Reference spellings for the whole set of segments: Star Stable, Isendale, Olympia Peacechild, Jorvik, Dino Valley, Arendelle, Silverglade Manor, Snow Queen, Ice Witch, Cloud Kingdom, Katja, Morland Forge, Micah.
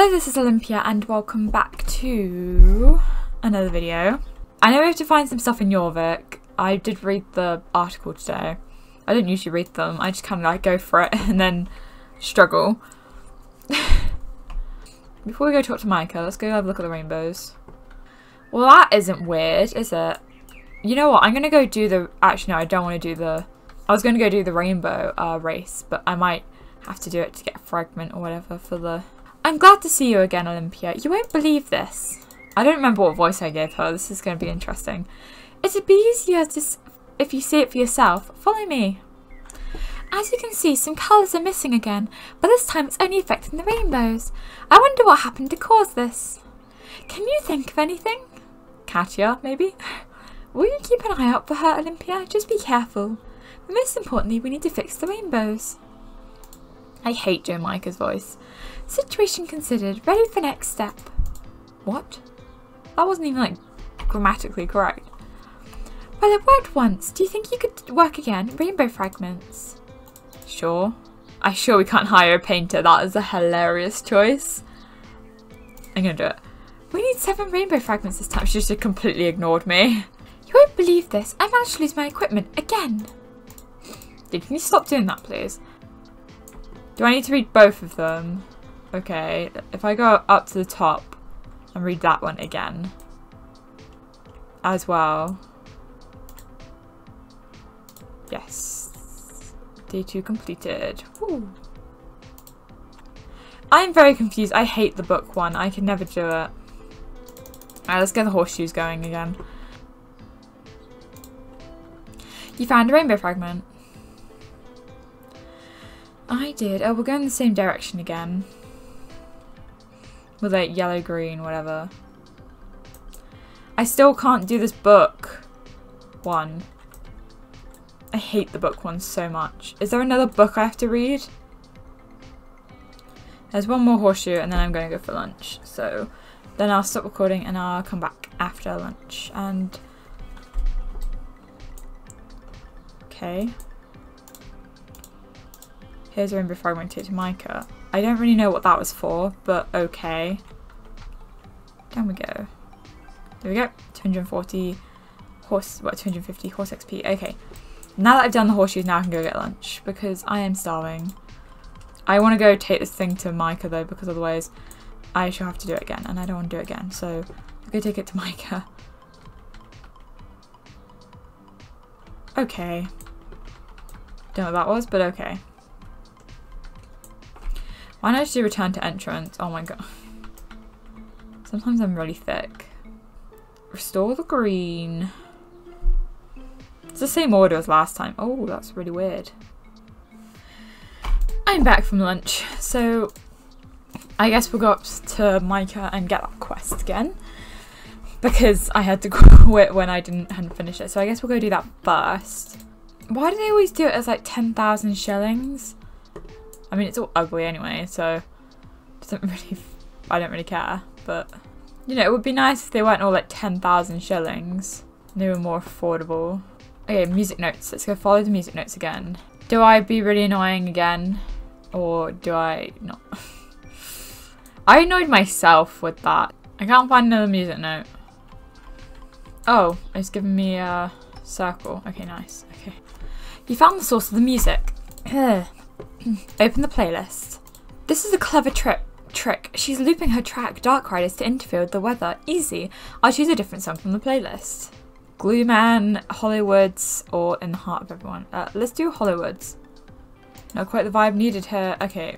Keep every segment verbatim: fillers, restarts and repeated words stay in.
Hello, this is Olympia and welcome back to another video. I know we have to find some stuff in Jorvik. I did read the article today. I don't usually read them, I just kind of like go for it and then struggle. Before we go talk to Micah, let's go have a look at the rainbows. Well, that isn't weird, is it? You know what, I'm going to go do the... Actually, no, I don't want to do the... I was going to go do the rainbow uh, race, but I might have to do it to get a fragment or whatever for the... I'm glad to see you again, Olympia. You won't believe this. I don't remember what voice I gave her. This is going to be interesting. It'd be easier to s if you see it for yourself. Follow me. As you can see, some colours are missing again, but this time it's only affecting the rainbows. I wonder what happened to cause this. Can you think of anything? Katja, maybe? Will you keep an eye out for her, Olympia? Just be careful. But most importantly, we need to fix the rainbows. I hate Joe Micah's voice. Situation considered. Ready for next step. What? That wasn't even, like, grammatically correct. Well, it worked once. Do you think you could work again? Rainbow fragments. Sure. I'm sure we can't hire a painter. That is a hilarious choice. I'm gonna do it. We need seven rainbow fragments this time. She just completely ignored me. You won't believe this. I managed to lose my equipment again. Dude, can you stop doing that, please? Do I need to read both of them? Okay, if I go up to the top and read that one again as well. Yes. Day two completed. Ooh. I'm very confused. I hate the book one. I can never do it. Alright, let's get the horseshoes going again. You found a rainbow fragment. I did. Oh, we're going the same direction again. With like yellow, green, whatever. I still can't do this book one. I hate the book one so much. Is there another book I have to read? There's one more horseshoe and then I'm going to go for lunch. So then I'll stop recording and I'll come back after lunch. And okay. Here's a rainbow fragmented to Micah. I don't really know what that was for, but okay. Down we go. There we go. two hundred forty horse, what, two hundred fifty horse X P. Okay. Now that I've done the horseshoes, now I can go get lunch because I am starving. I want to go take this thing to Micah though, because otherwise I shall have to do it again, and I don't want to do it again. So I'll go take it to Micah. Okay. Don't know what that was, but okay. Why not just do return to entrance? Oh my god. Sometimes I'm really thick. Restore the green. It's the same order as last time. Oh, that's really weird. I'm back from lunch. So, I guess we'll go up to Micah and get that quest again. Because I had to quit when I didn't hadn't finished it. So I guess we'll go do that first. Why do they always do it as like ten thousand shillings? I mean, it's all ugly anyway, so doesn't really f I don't really care, but you know, it would be nice if they weren't all like ten thousand shillings. They were more affordable. Okay, music notes. Let's go follow the music notes again. Do I be really annoying again? Or do I not? I annoyed myself with that. I can't find another music note. Oh, it's giving me a circle. Okay, nice. Okay. You found the source of the music. Open the playlist. This is a clever trick. Trick. She's looping her track, Dark Riders, to interfere with the weather. Easy. I'll choose a different song from the playlist. Glooman, Hollywoods, or In the Heart of Everyone. Uh, let's do Hollywoods. Not quite the vibe needed here. Okay.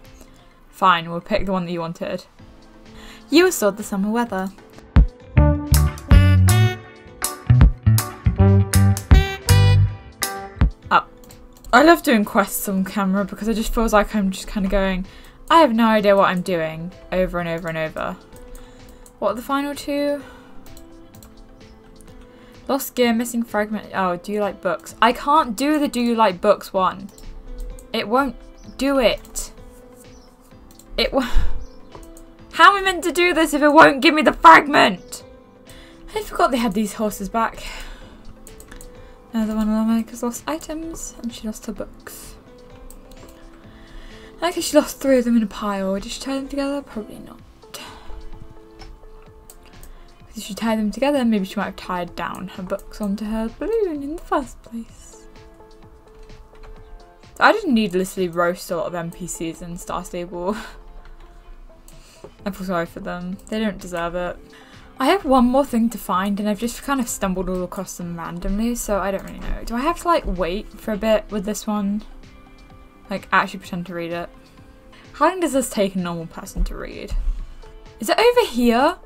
Fine, we'll pick the one that you wanted. You restored the summer weather. I love doing quests on camera because it just feels like I'm just kind of going, I have no idea what I'm doing, over and over and over. What are the final two? Lost gear, missing fragment. Oh, do you like books? I can't do the do you like books one. It won't do it. It won't. How am I meant to do this if it won't give me the fragment? I forgot they had these horses back. Another one of Micah's lost items, and she lost her books. I guess she lost three of them in a pile. Did she tie them together? Probably not. If she tied them together, maybe she might have tied down her books onto her balloon in the first place. So I didn't needlessly roast a lot of N P Cs in Star Stable. I feel sorry for them. They don't deserve it. I have one more thing to find and I've just kind of stumbled all across them randomly, so I don't really know. Do I have to like wait for a bit with this one? Like actually pretend to read it? How long does this take a normal person to read? Is it over here?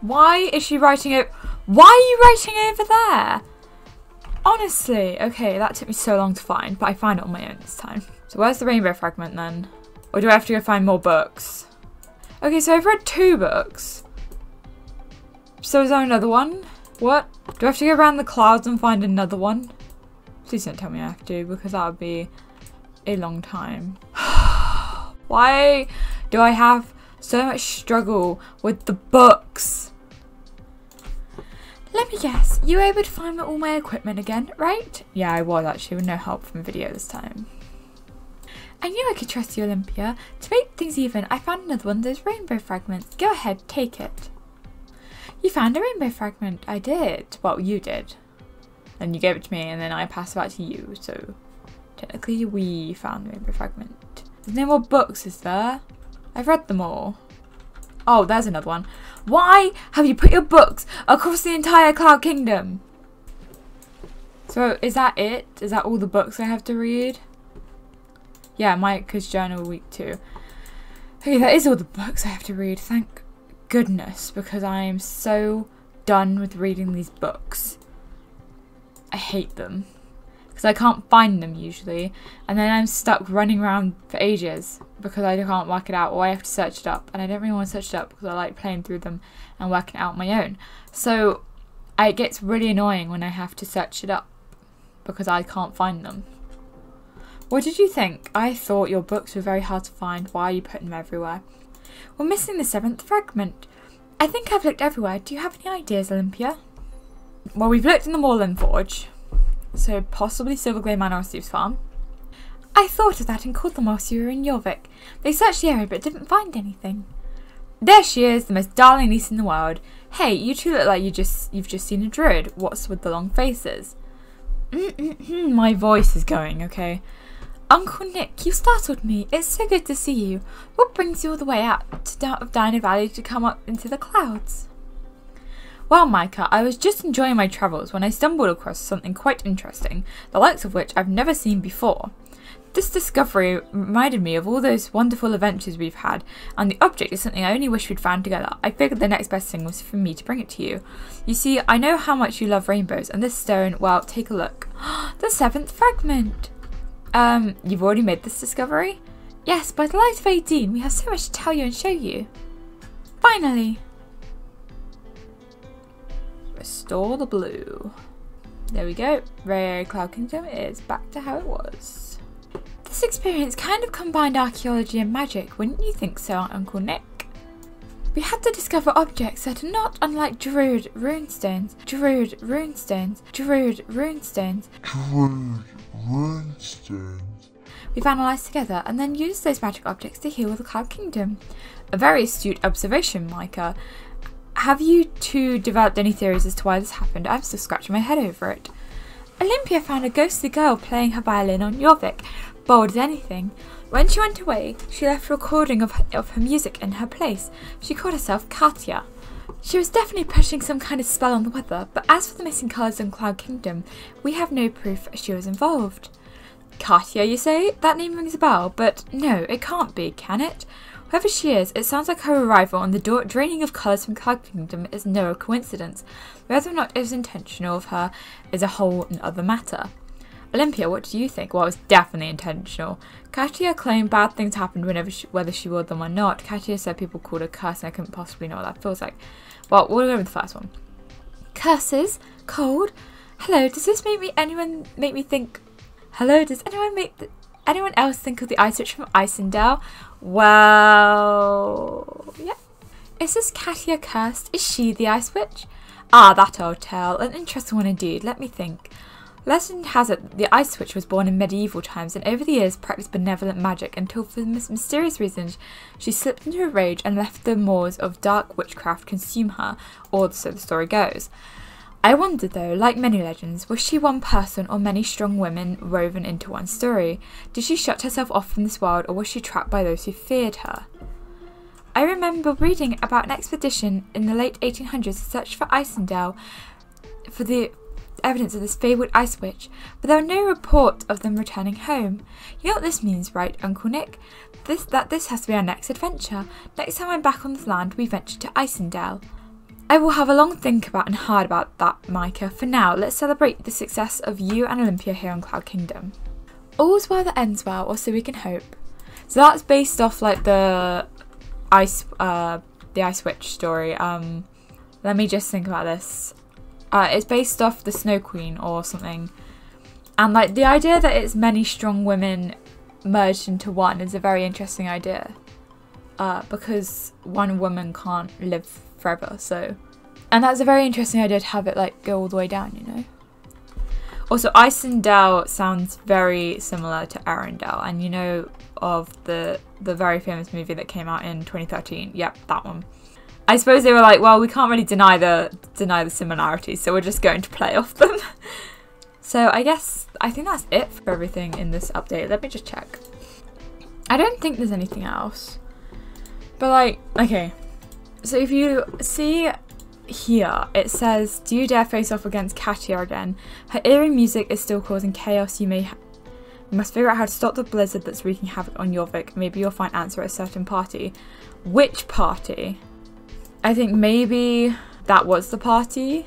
Why is she writing it? Why are you writing over there? Honestly, okay, that took me so long to find, but I find it on my own this time. So where's the rainbow fragment then? Or do I have to go find more books? Okay, so I've read two books. So is there another one? What? Do I have to go around the clouds and find another one? Please don't tell me I have to, because that would be a long time. Why do I have so much struggle with the books? Let me guess, you were able to find all my equipment again, right? Yeah, I was actually, with no help from video this time. I knew I could trust you, Olympia. To make things even, I found another one of those rainbow fragments. Go ahead, take it. You found a rainbow fragment. I did. Well, you did. And you gave it to me and then I passed it back to you. So technically we found the rainbow fragment. There's no more books, is there? I've read them all. Oh, there's another one. Why have you put your books across the entire Cloud Kingdom? So is that it? Is that all the books I have to read? Yeah, Micah's journal week two. Okay, that is all the books I have to read. Thank goodness, because I am so done with reading these books. I hate them because I can't find them usually, and then I'm stuck running around for ages because I can't work it out, or I have to search it up, and I don't really want to search it up because I like playing through them and working it out on my own. So it gets really annoying when I have to search it up because I can't find them. What did you think? I thought your books were very hard to find. Why are you putting them everywhere? We're missing the seventh fragment. I think I've looked everywhere. Do you have any ideas, Olympia? Well, we've looked in the Morland Forge, so possibly Silverglade Manor or Steve's farm. I thought of that and called them whilst you were in Jorvik. They searched the area but didn't find anything. There she is, the most darling niece in the world. Hey, you two look like you just, you've just seen a druid. What's with the long faces? My voice is going, okay. Uncle Nick, you startled me. It's so good to see you. What brings you all the way out of Dino Valley to come up into the clouds? Well, Micah, I was just enjoying my travels when I stumbled across something quite interesting, the likes of which I've never seen before. This discovery reminded me of all those wonderful adventures we've had, and the object is something I only wish we'd found together. I figured the next best thing was for me to bring it to you. You see, I know how much you love rainbows, and this stone, well, take a look. The seventh fragment! Um, you've already made this discovery? Yes, by the light of eighteen, we have so much to tell you and show you. Finally! Restore the blue. There we go. Ray Cloud Kingdom is back to how it was. This experience kind of combined archaeology and magic, wouldn't you think so, Uncle Nick? We had to discover objects that are not unlike druid runestones, druid runestones, druid runestones, druid runestones. We've analysed together and then used those magic objects to heal the Cloud Kingdom. A very astute observation, Micah. Have you two developed any theories as to why this happened? I'm still scratching my head over it. Olympia found a ghostly girl playing her violin on Jorvik, bold as anything. When she went away, she left a recording of her, of her music in her place. She called herself Katja. She was definitely pushing some kind of spell on the weather, but as for the missing colours in Cloud Kingdom, we have no proof she was involved. Katja, you say? That name rings a bell, but no, it can't be, can it? Whoever she is, it sounds like her arrival and the draining of colours from Cloud Kingdom is no coincidence. Whether or not it was intentional of her is a whole other matter. Olympia, what do you think? Well, it was definitely intentional. Katja claimed bad things happened whenever she, whether she wore them or not. Katja said people called her curse, and I couldn't possibly know what that feels like. Well, we'll go with the first one. Curses? Cold? Hello, does this make me anyone make me think... Hello, does anyone make th anyone else think of the Ice Witch from Isendale? Well... yeah. Is this Katja cursed? Is she the Ice Witch? Ah, that old tale. An interesting one indeed. Let me think. Legend has it that the Ice Witch was born in medieval times and over the years practiced benevolent magic until for mysterious reasons she slipped into a rage and left the moors of dark witchcraft consume her, or so the story goes. I wonder though, like many legends, was she one person or many strong women woven into one story? Did she shut herself off from this world, or was she trapped by those who feared her? I remember reading about an expedition in the late eighteen hundreds to search for Isendale for the evidence of this fabled Ice Witch, but there were no report of them returning home. You know what this means, right, Uncle Nick? This, that this has to be our next adventure. Next time I'm back on this land, we venture to Isendale. I will have a long think about and hard about that, Micah. For now, let's celebrate the success of you and Olympia here on Cloud Kingdom. All's well that ends well, or so we can hope. So that's based off like the ice, uh, the Ice Witch story. Um, let me just think about this. Uh, it's based off the Snow Queen or something, and like the idea that it's many strong women merged into one is a very interesting idea, uh, because one woman can't live forever, so, and that's a very interesting idea to have it like go all the way down, you know. Also, Isendale sounds very similar to Arendelle, and you know of the the very famous movie that came out in twenty thirteen. Yep, that one. I suppose they were like, well, we can't really deny the deny the similarities, so we're just going to play off them. So I guess I think that's it for everything in this update. Let me just check. I don't think there's anything else, but like, okay. So if you see here, it says, do you dare face off against Katja again? Her eerie music is still causing chaos. You may ha you must figure out how to stop the blizzard that's wreaking havoc on Jorvik. Maybe you'll find answer at a certain party. Which party? I think maybe that was the party.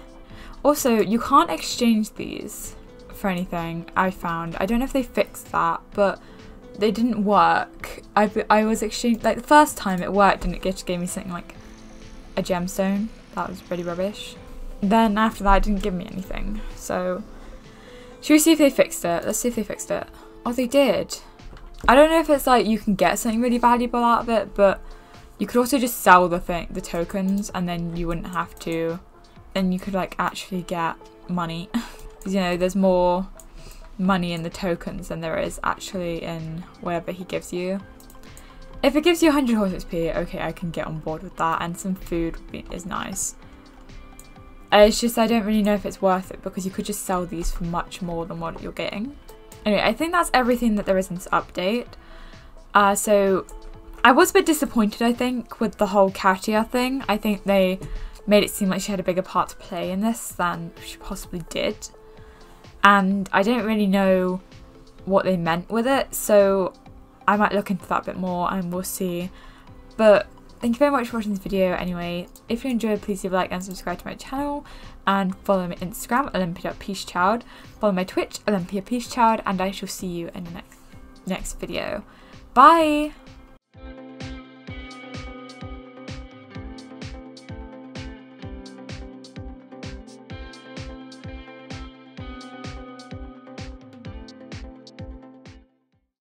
Also, you can't exchange these for anything, I found. I don't know if they fixed that, but they didn't work. I, I was exchanged, like the first time it worked and it just gave me something like a gemstone. That was really rubbish. Then after that, it didn't give me anything. So, should we see if they fixed it? Let's see if they fixed it. Oh, they did. I don't know if it's like you can get something really valuable out of it, but you could also just sell the thing, the tokens, and then you wouldn't have to, and you could like actually get money. You know, there's more money in the tokens than there is actually in whatever he gives you. If it gives you one hundred horse X P, okay, I can get on board with that, and some food is nice. It's just I don't really know if it's worth it, because you could just sell these for much more than what you're getting. Anyway, I think that's everything that there is in this update. Uh, so, I was a bit disappointed, I think, with the whole Katja thing. I think they made it seem like she had a bigger part to play in this than she possibly did. And I don't really know what they meant with it, so I might look into that a bit more and we'll see. But thank you very much for watching this video anyway. If you enjoyed, please leave a like and subscribe to my channel. And follow my Instagram, Olympia Peacechild. Follow my Twitch, Olympia Peacechild. And I shall see you in the next, next video. Bye!